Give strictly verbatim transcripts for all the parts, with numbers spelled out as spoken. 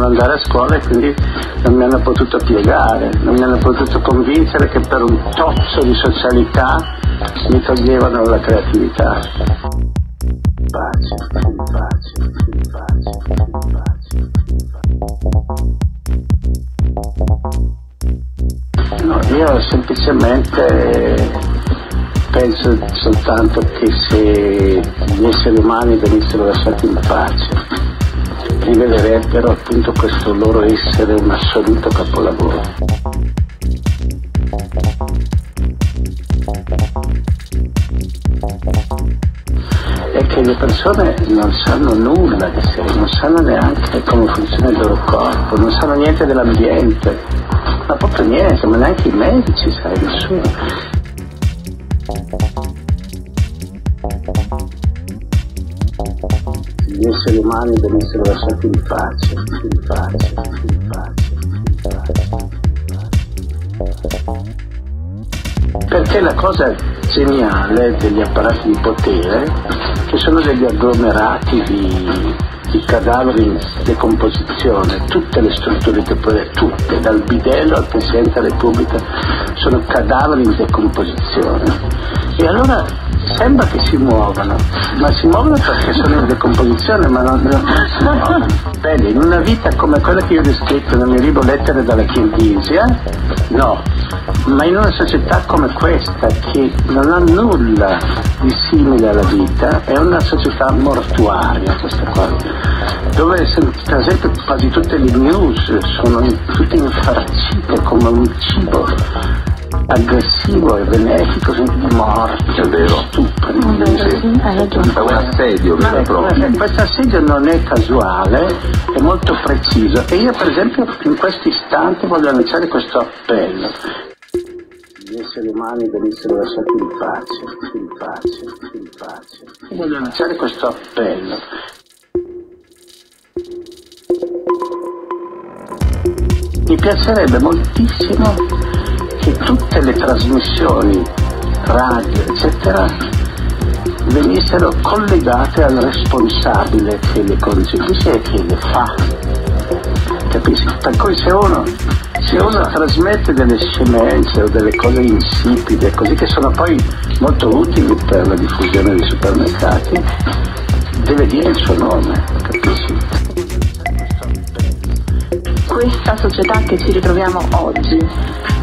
dovevano andare a scuola e quindi non mi hanno potuto piegare, non mi hanno potuto convincere che per un tozzo di socialità mi toglievano la creatività. Pace, pace, pace, pace. No, io semplicemente penso soltanto che se gli esseri umani venissero lasciati in pace, rivelerebbero appunto questo loro essere un assoluto capolavoro. E che le persone non sanno nulla di sé, non sanno neanche come funziona il loro corpo, non sanno niente dell'ambiente, ma proprio niente, ma neanche i medici, sai, nessuno. Gli esseri umani venissero lasciati in pace, in pace, in pace, in pace. Perché la cosa geniale degli apparati di potere, che sono degli agglomerati di, di cadaveri in decomposizione, tutte le strutture di potere, tutte, dal bidello al Presidente della Repubblica, sono cadaveri in decomposizione. E allora sembra che si muovano, ma si muovono perché sono in decomposizione, ma non, non si muovono. Bene, in una vita come quella che io ho descritto nel mio libro Lettere dalla Kirghisia, no, ma in una società come questa che non ha nulla di simile alla vita, è una società mortuaria questa qua, dove per esempio quasi tutte le news sono tutte infarcite come un cibo aggressivo e benefico, di morte, è vero, stupro, è un assedio vero e proprio. Questo assedio non è casuale, è molto preciso, e io per esempio in questo istante voglio lanciare questo appello: gli esseri umani venissero lasciati in pace, in pace, in pace. Voglio lanciare questo appello. Mi piacerebbe moltissimo che tutte le trasmissioni, radio, eccetera, venissero collegate al responsabile che le concepisce e che le fa. Capisci? Per cui se uno, se uno trasmette delle scemenze o delle cose insipide, così che sono poi molto utili per la diffusione dei supermercati, deve dire il suo nome, capisci? Questa società che ci ritroviamo oggi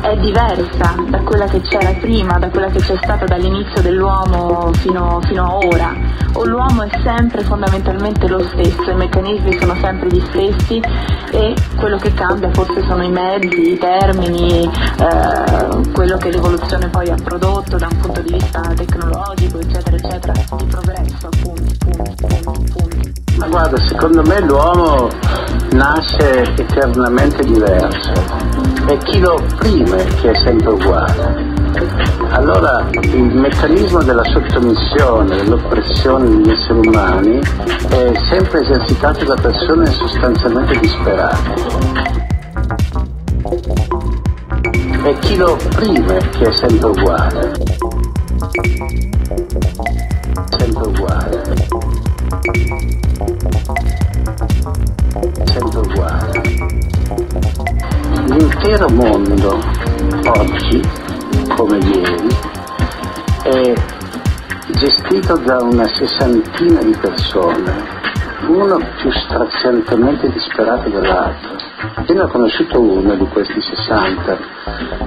è diversa da quella che c'era prima, da quella che c'è stata dall'inizio dell'uomo fino, fino a ora. O l'uomo è sempre fondamentalmente lo stesso, i meccanismi sono sempre gli stessi e quello che cambia forse sono i mezzi, i termini, eh, quello che l'evoluzione poi ha prodotto da un punto di vista tecnologico, eccetera, eccetera, di progresso, appunto, appunto, appunto, appunto. Ma guarda, secondo me l'uomo nasce eternamente diverso e chi lo opprime che è sempre uguale. Allora il meccanismo della sottomissione, dell'oppressione degli esseri umani è sempre esercitato da persone sostanzialmente disperate e chi lo opprime che è sempre uguale, sempre uguale, sempre uguale. L'intero mondo oggi, come ieri, è gestito da una sessantina di persone, uno più straziantemente disperato dell'altro. Io ne ho conosciuto uno di questi sessanta,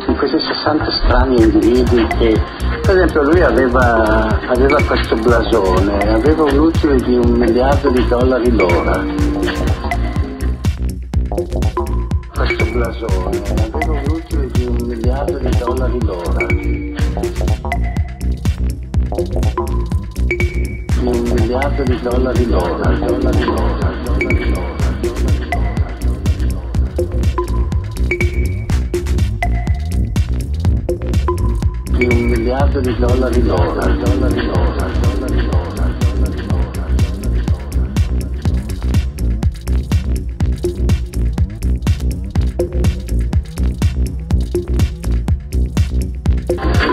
di questi sessanta strani individui che, per esempio, lui aveva, aveva questo blasone, aveva un utile di un miliardo di dollari l'ora. Questo blasone, aveva un utile di un miliardo di dollari l'ora. Un miliardo di dollari l'ora, dollari l'ora, dollari l'ora. Un miliardo di dollari l'ora, dollari l'ora, dollari l'ora, dollari l'ora.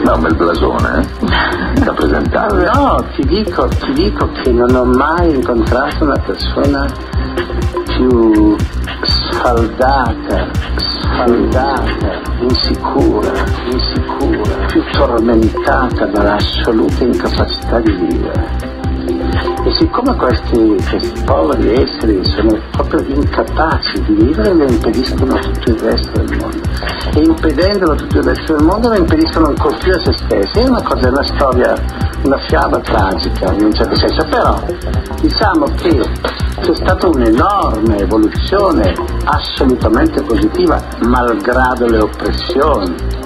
No, bel blasone, eh? Da presentare. No, ti dico, ti dico che non ho mai incontrato una persona più scaldata, scaldata, insicura, insicura, più tormentata dall'assoluta incapacità di vivere. E siccome questi, questi poveri esseri sono proprio incapaci di vivere, le impediscono tutto il resto del mondo, e impedendolo tutto il resto del mondo le impediscono ancora più a se stessi. È una cosa, è una storia, una fiaba tragica in un certo senso, però diciamo che c'è stata un'enorme evoluzione assolutamente positiva malgrado le oppressioni.